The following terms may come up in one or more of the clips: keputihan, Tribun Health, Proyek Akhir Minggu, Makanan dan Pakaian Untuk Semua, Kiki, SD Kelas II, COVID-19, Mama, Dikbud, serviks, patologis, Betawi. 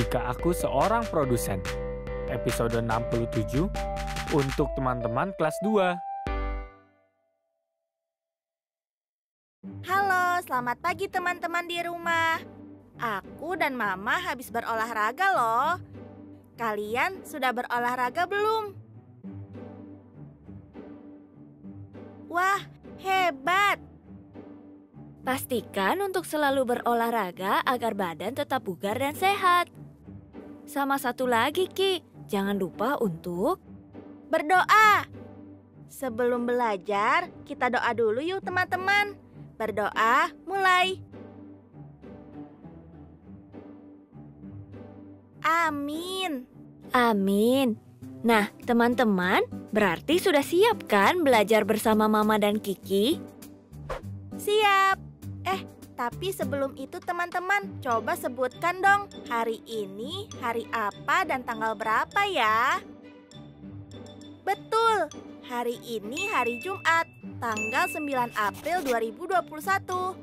Jika aku seorang produsen, episode 67 untuk teman-teman kelas 2. Halo, selamat pagi teman-teman di rumah. Aku dan Mama habis berolahraga loh. Kalian sudah berolahraga belum? Wah, hebat! Pastikan untuk selalu berolahraga agar badan tetap bugar dan sehat. Sama satu lagi, Ki. Jangan lupa untuk berdoa. Sebelum belajar, kita doa dulu yuk teman-teman. Berdoa, mulai. Amin. Amin. Nah, teman-teman, berarti sudah siap kan belajar bersama Mama dan Kiki? Siap. Tapi sebelum itu teman-teman, coba sebutkan dong hari ini, hari apa, dan tanggal berapa ya? Betul, hari ini hari Jumat, tanggal 9 April 2021.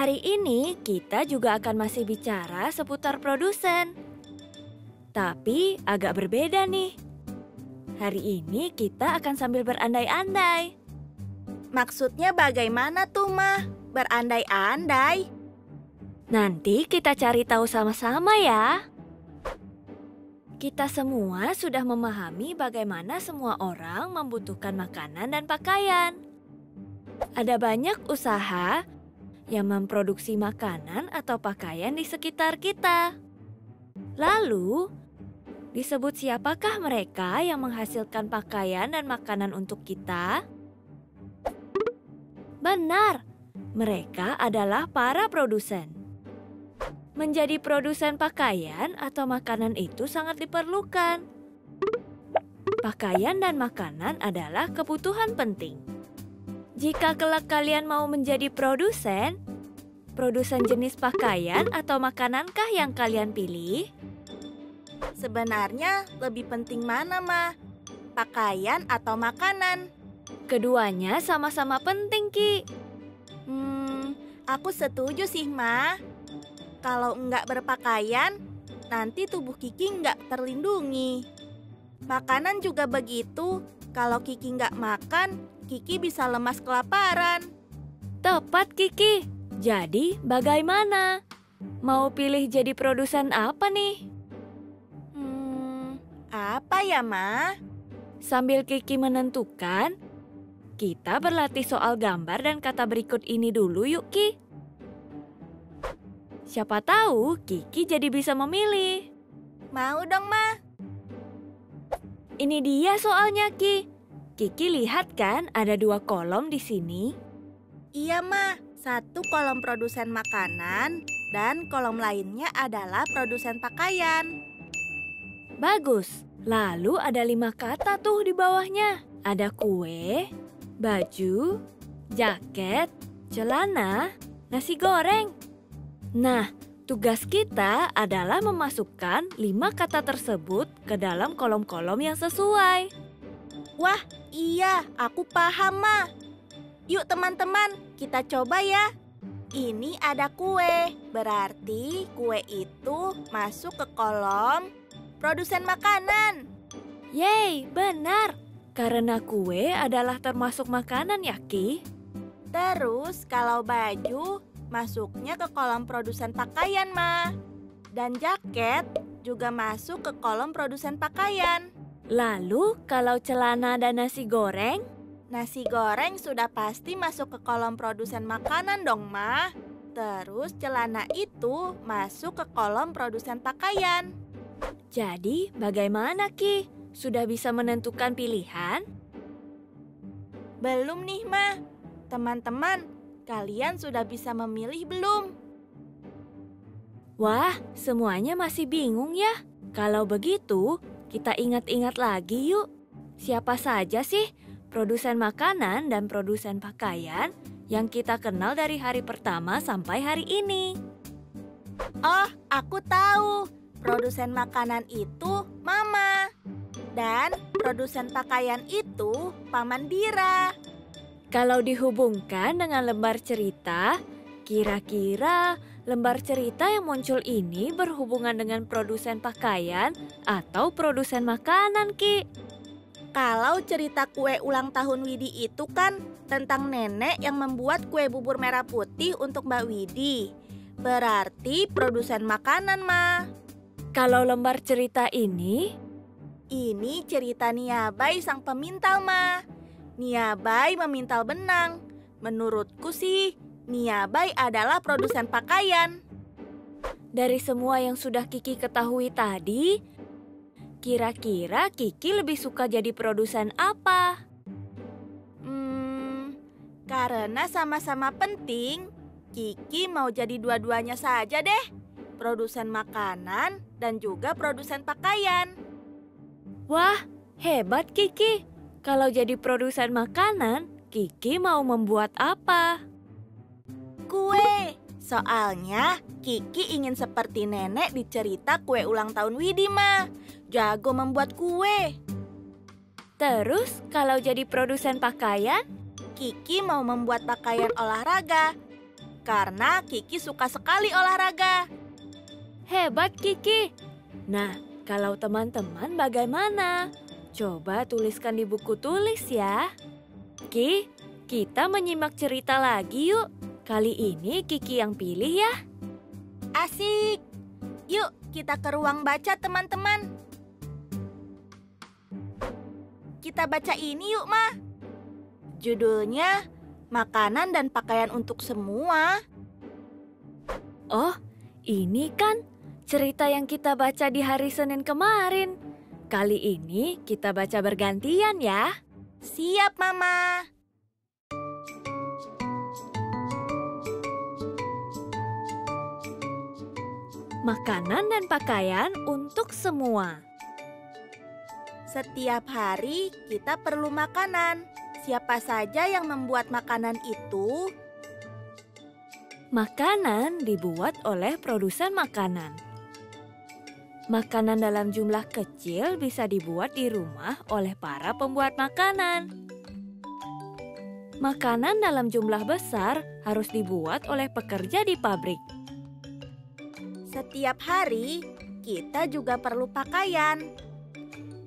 Hari ini kita juga akan masih bicara seputar produsen. Tapi agak berbeda nih. Hari ini kita akan sambil berandai-andai. Maksudnya bagaimana tuh, Ma? Berandai-andai. Nanti kita cari tahu sama-sama ya. Kita semua sudah memahami bagaimana semua orang membutuhkan makanan dan pakaian. Ada banyak usaha yang memproduksi makanan atau pakaian di sekitar kita. Lalu, disebut siapakah mereka yang menghasilkan pakaian dan makanan untuk kita? Benar. Mereka adalah para produsen. Menjadi produsen pakaian atau makanan itu sangat diperlukan. Pakaian dan makanan adalah kebutuhan penting. Jika kelak kalian mau menjadi produsen, produsen jenis pakaian atau makanankah yang kalian pilih? Sebenarnya lebih penting mana, Ma? Pakaian atau makanan? Keduanya sama-sama penting, Ki. Aku setuju sih, Ma. Kalau nggak berpakaian, nanti tubuh Kiki nggak terlindungi. Makanan juga begitu. Kalau Kiki nggak makan, Kiki bisa lemas kelaparan. Tepat, Kiki. Jadi, bagaimana? Mau pilih jadi produsen apa nih? Apa ya, Ma? Sambil Kiki menentukan, kita berlatih soal gambar dan kata berikut ini dulu yuk, Ki. Siapa tahu Kiki jadi bisa memilih. Mau dong, Ma. Ini dia soalnya, Ki. Kiki lihat kan ada dua kolom di sini? Iya, Ma. Satu kolom produsen makanan dan kolom lainnya adalah produsen pakaian. Bagus. Lalu ada 5 kata tuh di bawahnya. Ada kue, baju, jaket, celana, nasi goreng. Nah, tugas kita adalah memasukkan 5 kata tersebut ke dalam kolom-kolom yang sesuai. Wah, iya, aku paham, Ma. Yuk teman-teman, kita coba ya. Ini ada kue, berarti kue itu masuk ke kolom produsen makanan. Yeay, benar. Karena kue adalah termasuk makanan ya, Ki. Terus kalau baju masuknya ke kolom produsen pakaian, Ma. Dan jaket juga masuk ke kolom produsen pakaian. Lalu kalau celana dan nasi goreng? Nasi goreng sudah pasti masuk ke kolom produsen makanan dong, Ma. Terus celana itu masuk ke kolom produsen pakaian. Jadi bagaimana, Ki? Sudah bisa menentukan pilihan? Belum nih, Ma. Teman-teman, Kalian sudah bisa memilih belum? Wah, semuanya masih bingung ya? Kalau begitu, kita ingat-ingat lagi yuk. Siapa saja sih produsen makanan dan produsen pakaian yang kita kenal dari hari pertama sampai hari ini? Oh, aku tahu. Produsen makanan itu Mama. Dan produsen pakaian itu Paman Dira. Kalau dihubungkan dengan lembar cerita, kira-kira lembar cerita yang muncul ini berhubungan dengan produsen pakaian atau produsen makanan, Ki. Kalau cerita kue ulang tahun Widi itu kan tentang nenek yang membuat kue bubur merah putih untuk Mbak Widi. Berarti produsen makanan, Ma. Kalau lembar cerita ini? Ini cerita Niabai sang pemintal, Ma. Niabai memintal benang. Menurutku sih, Niabai adalah produsen pakaian. Dari semua yang sudah Kiki ketahui tadi, kira-kira Kiki lebih suka jadi produsen apa? Karena sama-sama penting, Kiki mau jadi dua-duanya saja deh. Produsen makanan dan juga produsen pakaian. Wah, hebat Kiki. Kalau jadi produsen makanan, Kiki mau membuat apa? Kue. Soalnya Kiki ingin seperti nenek di cerita kue ulang tahun Widi, Ma. Jago membuat kue. Terus kalau jadi produsen pakaian, Kiki mau membuat pakaian olahraga. Karena Kiki suka sekali olahraga. Hebat Kiki. Nah, kalau teman-teman bagaimana? Coba tuliskan di buku tulis ya. Ki, kita menyimak cerita lagi yuk. Kali ini Kiki yang pilih ya. Asik. Yuk kita ke ruang baca teman-teman. Kita baca ini yuk, Ma. Judulnya Makanan dan Pakaian untuk Semua. Oh, ini kan cerita yang kita baca di hari Senin kemarin. Kali ini kita baca bergantian ya. Siap, Mama. Makanan dan pakaian untuk semua. Setiap hari kita perlu makanan. Siapa saja yang membuat makanan itu? Makanan dibuat oleh produsen makanan. Makanan dalam jumlah kecil bisa dibuat di rumah oleh para pembuat makanan. Makanan dalam jumlah besar harus dibuat oleh pekerja di pabrik. Setiap hari, kita juga perlu pakaian.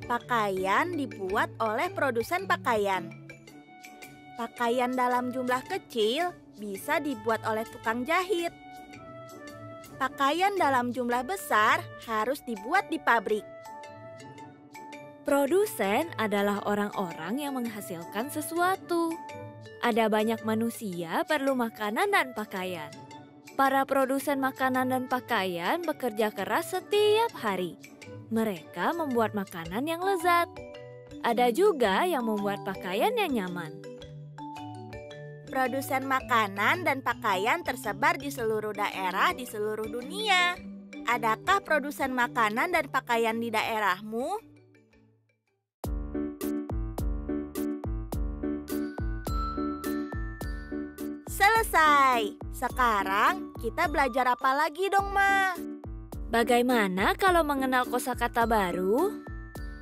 Pakaian dibuat oleh produsen pakaian. Pakaian dalam jumlah kecil bisa dibuat oleh tukang jahit. Pakaian dalam jumlah besar harus dibuat di pabrik. Produsen adalah orang-orang yang menghasilkan sesuatu. Ada banyak manusia perlu makanan dan pakaian. Para produsen makanan dan pakaian bekerja keras setiap hari. Mereka membuat makanan yang lezat. Ada juga yang membuat pakaian yang nyaman. Produsen makanan dan pakaian tersebar di seluruh daerah di seluruh dunia. Adakah produsen makanan dan pakaian di daerahmu? Selesai. Sekarang kita belajar apa lagi dong, Ma? Bagaimana kalau mengenal kosakata baru?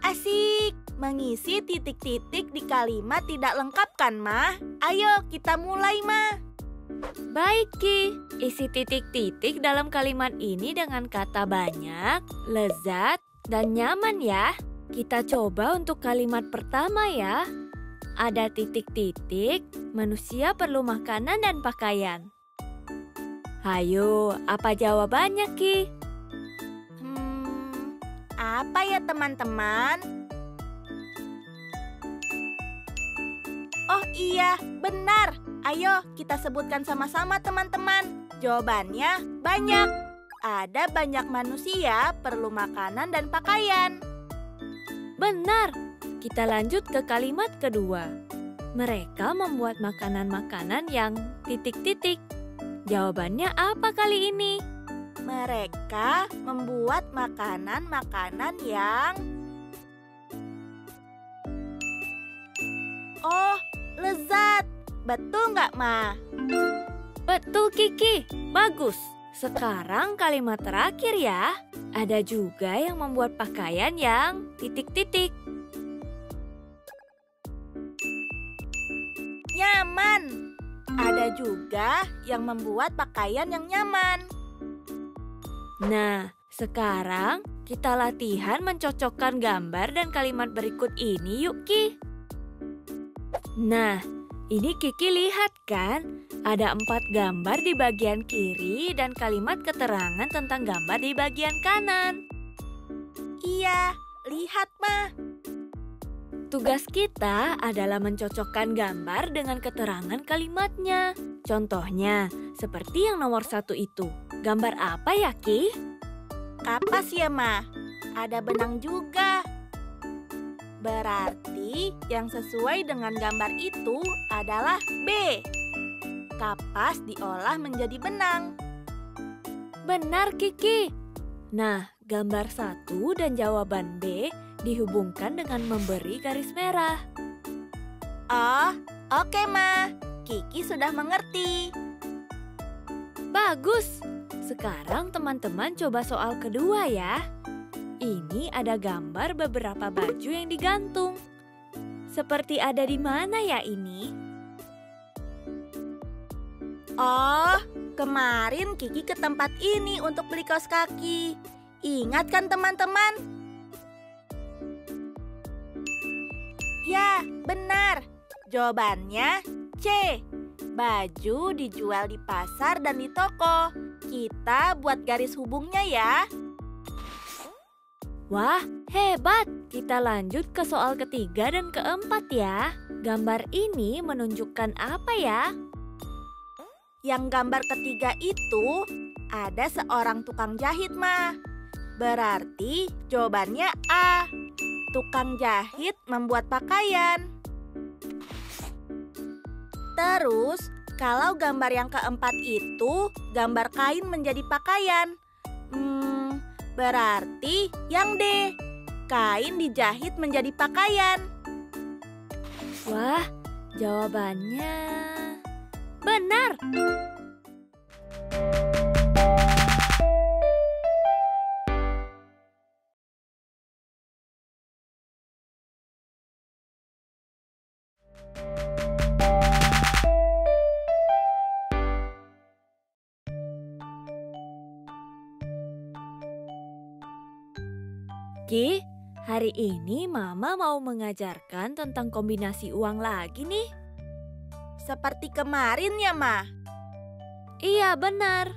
Asik. Mengisi titik-titik di kalimat tidak lengkap kan, Ma? Ayo kita mulai, Ma. Baik, Ki. Isi titik-titik dalam kalimat ini dengan kata banyak, lezat, dan nyaman ya. Kita coba untuk kalimat pertama ya. Ada titik-titik, manusia perlu makanan dan pakaian. Hayo, apa jawabannya, Ki? Apa ya teman-teman? Oh iya, benar. Ayo kita sebutkan sama-sama teman-teman. Jawabannya banyak. Ada banyak manusia perlu makanan dan pakaian. Benar. Kita lanjut ke kalimat kedua. Mereka membuat makanan-makanan yang titik-titik. Jawabannya apa kali ini? Mereka membuat makanan-makanan yang... Oh, lezat. Betul nggak, Ma? Betul, Kiki. Bagus. Sekarang kalimat terakhir ya. Ada juga yang membuat pakaian yang titik-titik. Nyaman. Ada juga yang membuat pakaian yang nyaman. Nah, sekarang kita latihan mencocokkan gambar dan kalimat berikut ini yuk, Ki. Nah, ini Kiki lihat kan? Ada 4 gambar di bagian kiri dan kalimat keterangan tentang gambar di bagian kanan. Iya, lihat, Ma. Tugas kita adalah mencocokkan gambar dengan keterangan kalimatnya. Contohnya, seperti yang nomor 1 itu. Gambar apa ya, Ki? Kapas ya, Ma. Ada benang juga. Berarti yang sesuai dengan gambar itu adalah B. Kapas diolah menjadi benang. Benar, Kiki. Nah, gambar 1 dan jawaban B dihubungkan dengan memberi garis merah. Oh, oke, Ma. Kiki sudah mengerti. Bagus. Sekarang teman-teman coba soal kedua ya. Ini ada gambar beberapa baju yang digantung. Seperti ada di mana ya ini? Oh, kemarin Kiki ke tempat ini untuk beli kaos kaki. Ingat kan teman-teman? Ya, benar. Jawabannya C. Baju dijual di pasar dan di toko. Kita buat garis hubungnya ya. Wah, hebat. Kita lanjut ke soal ketiga dan keempat ya. Gambar ini menunjukkan apa ya? Yang gambar ketiga itu ada seorang tukang jahit, Ma. Berarti jawabannya A. Tukang jahit membuat pakaian. Terus, kalau gambar yang keempat itu gambar kain menjadi pakaian. Berarti yang D. Kain dijahit menjadi pakaian. Wah, jawabannya benar. Ki, hari ini Mama mau mengajarkan tentang kombinasi uang lagi nih. Seperti kemarin ya, Ma? Iya, benar.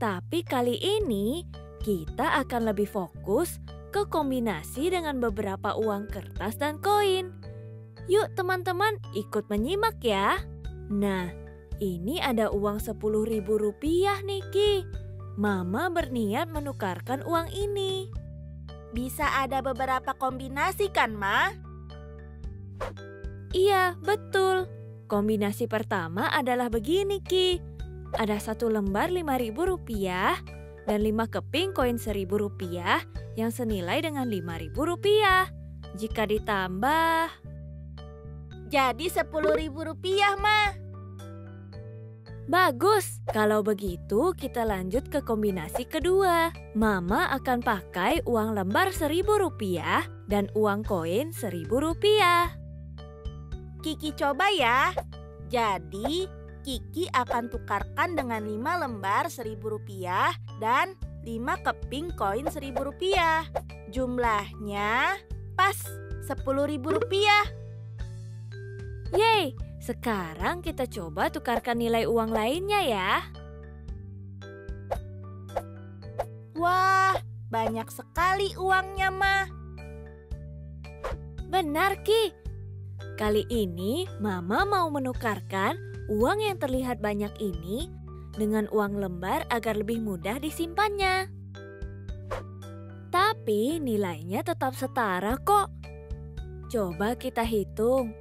Tapi kali ini kita akan lebih fokus ke kombinasi dengan beberapa uang kertas dan koin. Yuk teman-teman ikut menyimak ya. Nah, ini ada uang Rp10.000 nih, Ki. Mama berniat menukarkan uang ini. Bisa ada beberapa kombinasi kan, Ma? Iya, betul. Kombinasi pertama adalah begini, Ki. Ada 1 lembar Rp5.000 dan 5 keping koin Rp1.000 yang senilai dengan Rp5.000. Jika ditambah... jadi Rp10.000, Ma. Bagus, kalau begitu kita lanjut ke kombinasi kedua. Mama akan pakai uang lembar Rp1.000 dan uang koin Rp1.000. Kiki coba ya. Jadi, Kiki akan tukarkan dengan 5 lembar Rp1.000 dan 5 keping koin Rp1.000. Jumlahnya pas Rp10.000. Yeay! Sekarang kita coba tukarkan nilai uang lainnya ya. Wah, banyak sekali uangnya, Ma. Benar, Ki. Kali ini Mama mau menukarkan uang yang terlihat banyak ini dengan uang lembar agar lebih mudah disimpannya. Tapi nilainya tetap setara kok. Coba kita hitung.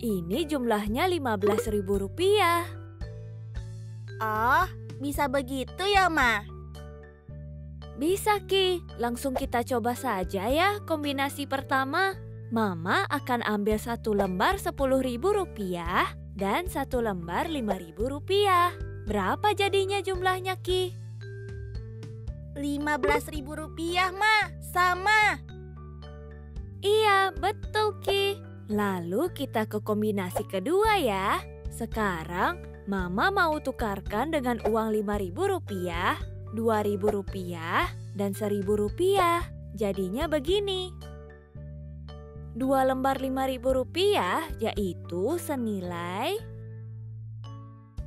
Ini jumlahnya Rp15.000. Oh, bisa begitu ya, Ma? Bisa, Ki. Langsung kita coba saja ya kombinasi pertama. Mama akan ambil satu lembar Rp10.000 dan satu lembar Rp5.000. Berapa jadinya jumlahnya, Ki? Rp15.000, Ma. Sama. Iya, betul, Ki. Lalu kita ke kombinasi kedua ya. Sekarang Mama mau tukarkan dengan uang Rp5.000, Rp2.000, dan Rp1.000. Jadinya begini. Dua lembar Rp5.000 yaitu senilai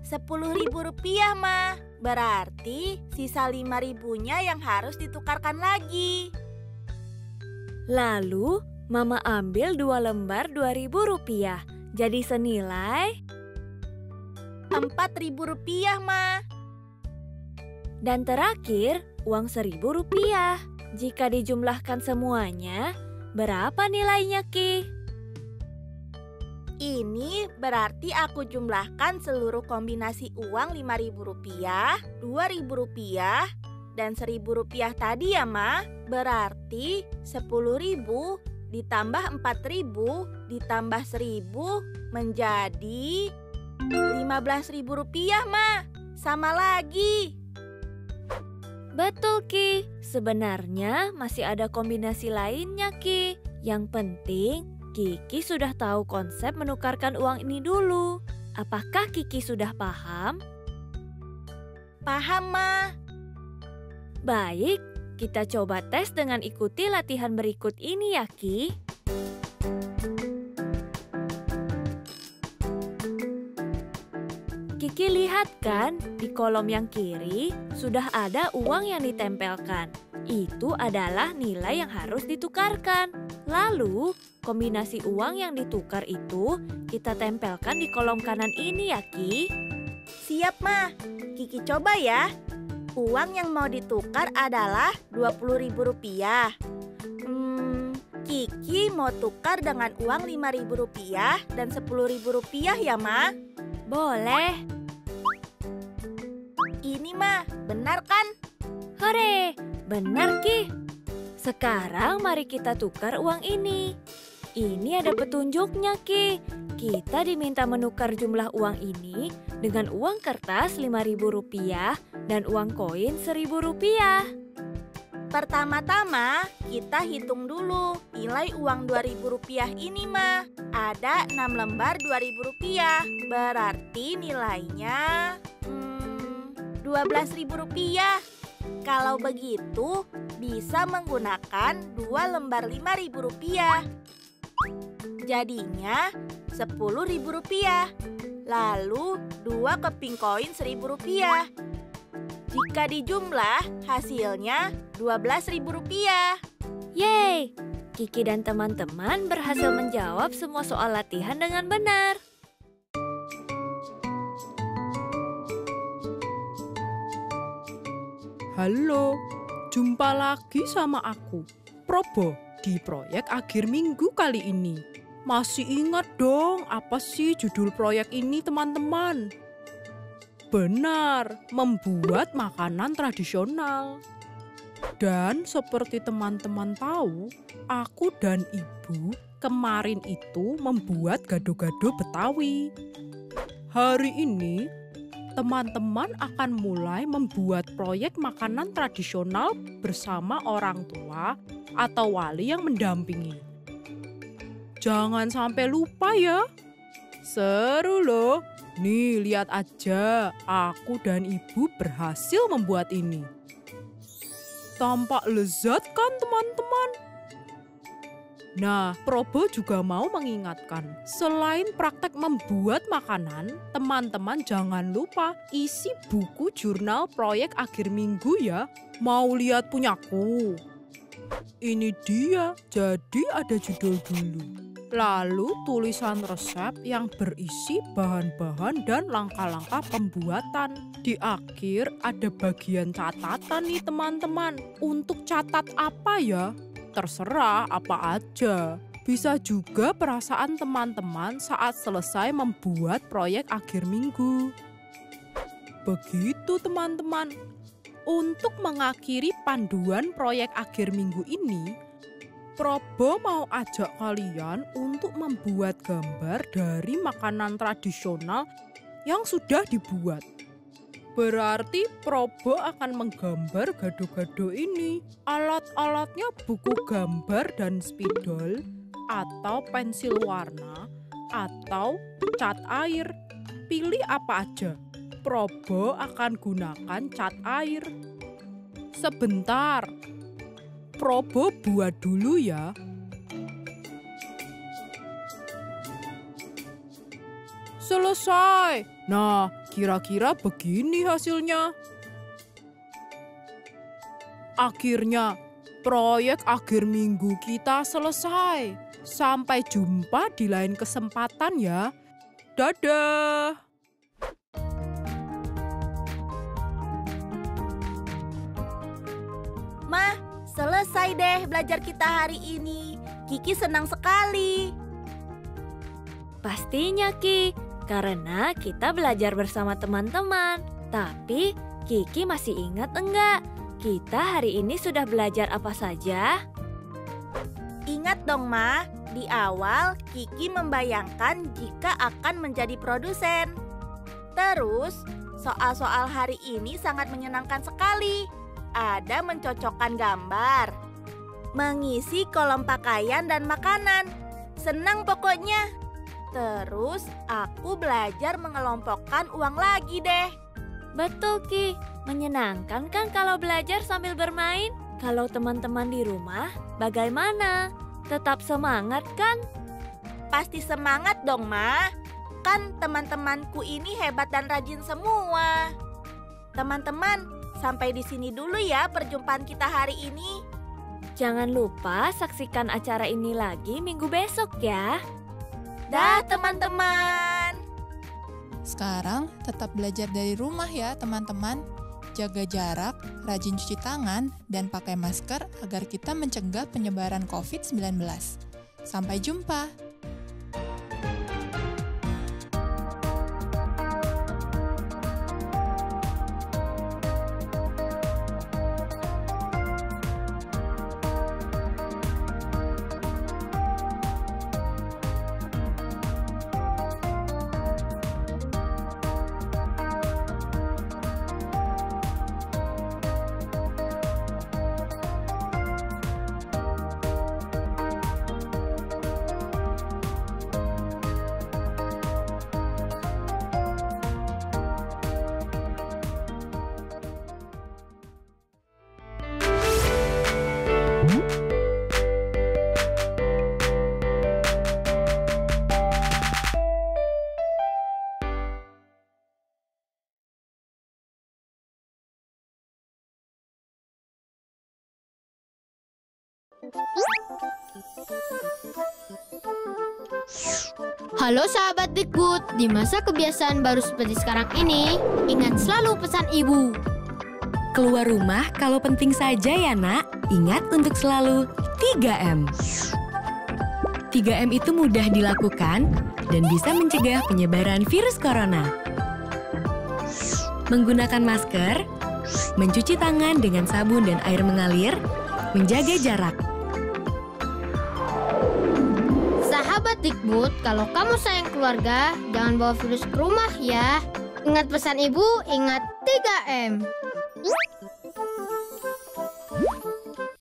Rp10.000, Ma. Berarti sisa Rp5.000-nya yang harus ditukarkan lagi. Lalu Mama ambil dua lembar Rp2.000, jadi senilai Rp4.000, Ma. Dan terakhir, uang Rp1.000. Jika dijumlahkan semuanya, berapa nilainya, Ki? Ini berarti aku jumlahkan seluruh kombinasi uang Rp5.000, Rp2.000, dan Rp1.000 tadi ya, Ma. Berarti 10.000. Ditambah 4.000, ditambah 1.000, menjadi Rp15.000, Ma. Sama lagi. Betul, Ki. Sebenarnya masih ada kombinasi lainnya, Ki. Yang penting, Kiki sudah tahu konsep menukarkan uang ini dulu. Apakah Kiki sudah paham? Paham, Ma. Baik. Kita coba tes dengan ikuti latihan berikut ini ya, Ki. Kiki lihat kan, di kolom yang kiri sudah ada uang yang ditempelkan. Itu adalah nilai yang harus ditukarkan. Lalu, kombinasi uang yang ditukar itu kita tempelkan di kolom kanan ini ya, Ki. Siap, Ma. Kiki coba ya. Uang yang mau ditukar adalah Rp20.000. Kiki mau tukar dengan uang Rp5.000 dan Rp10.000 ya, Ma? Boleh. Ini, Ma, benar kan? Hore, benar, Ki. Sekarang mari kita tukar uang ini. Ini ada petunjuknya, Ki. Kita diminta menukar jumlah uang ini dengan uang kertas Rp5.000 dan uang koin Rp1.000. Pertama-tama kita hitung dulu nilai uang Rp2.000 ini, Ma. Ada 6 lembar Rp2.000, berarti nilainya Rp12.000. Kalau begitu bisa menggunakan 2 lembar Rp5.000. Jadinya Rp10.000. Lalu 2 keping koin Rp1.000. Jika dijumlah hasilnya Rp12.000. Yeay! Kiki dan teman-teman berhasil menjawab semua soal latihan dengan benar. Halo, jumpa lagi sama aku, Probo, di proyek akhir minggu kali ini. Masih ingat dong apa sih judul proyek ini, teman-teman? Benar, membuat makanan tradisional. Dan seperti teman-teman tahu, aku dan Ibu kemarin itu membuat gado-gado Betawi. Hari ini, teman-teman akan mulai membuat proyek makanan tradisional bersama orang tua atau wali yang mendampingi. Jangan sampai lupa ya. Seru loh. Nih, lihat aja. Aku dan Ibu berhasil membuat ini. Tampak lezat kan, teman-teman? Nah, Probo juga mau mengingatkan. Selain praktek membuat makanan, teman-teman jangan lupa isi buku jurnal proyek akhir minggu ya. Mau lihat punyaku? Ini dia. Jadi ada judul dulu. Lalu tulisan resep yang berisi bahan-bahan dan langkah-langkah pembuatan. Di akhir ada bagian catatan nih, teman-teman. Untuk catat apa ya? Terserah apa aja. Bisa juga perasaan teman-teman saat selesai membuat proyek akhir minggu. Begitu teman-teman. Untuk mengakhiri panduan proyek akhir minggu ini, Probo mau ajak kalian untuk membuat gambar dari makanan tradisional yang sudah dibuat. Berarti Probo akan menggambar gado-gado ini. Alat-alatnya buku gambar dan spidol, atau pensil warna, atau cat air. Pilih apa aja. Probo akan gunakan cat air. Sebentar, Probo buat dulu ya. Selesai. Nah, kira-kira begini hasilnya. Akhirnya, proyek akhir minggu kita selesai. Sampai jumpa di lain kesempatan ya. Dadah! Ma, selesai deh belajar kita hari ini. Kiki senang sekali. Pastinya, Ki. Karena kita belajar bersama teman-teman. Tapi, Kiki masih ingat enggak? Kita hari ini sudah belajar apa saja? Ingat dong, Ma. Di awal, Kiki membayangkan jika akan menjadi produsen. Terus, soal-soal hari ini sangat menyenangkan sekali. Ada mencocokkan gambar, mengisi kolom pakaian dan makanan. Senang pokoknya. Terus aku belajar mengelompokkan uang lagi deh. Betul, Ki. Menyenangkan kan kalau belajar sambil bermain? Kalau teman-teman di rumah, bagaimana? Tetap semangat kan? Pasti semangat dong, Ma. Kan teman-temanku ini hebat dan rajin semua. Teman-teman, sampai di sini dulu ya perjumpaan kita hari ini. Jangan lupa saksikan acara ini lagi minggu besok ya. Dah teman-teman. Sekarang tetap belajar dari rumah ya teman-teman. Jaga jarak, rajin cuci tangan, dan pakai masker agar kita mencegah penyebaran COVID-19. Sampai jumpa. Halo sahabat Dikbud, di masa kebiasaan baru seperti sekarang ini, ingat selalu pesan ibu. Keluar rumah kalau penting saja ya nak, ingat untuk selalu 3M. 3M itu mudah dilakukan dan bisa mencegah penyebaran virus corona. Menggunakan masker, mencuci tangan dengan sabun dan air mengalir, menjaga jarak. Dikbud, kalau kamu sayang keluarga, jangan bawa virus ke rumah ya. Ingat pesan ibu, ingat 3M.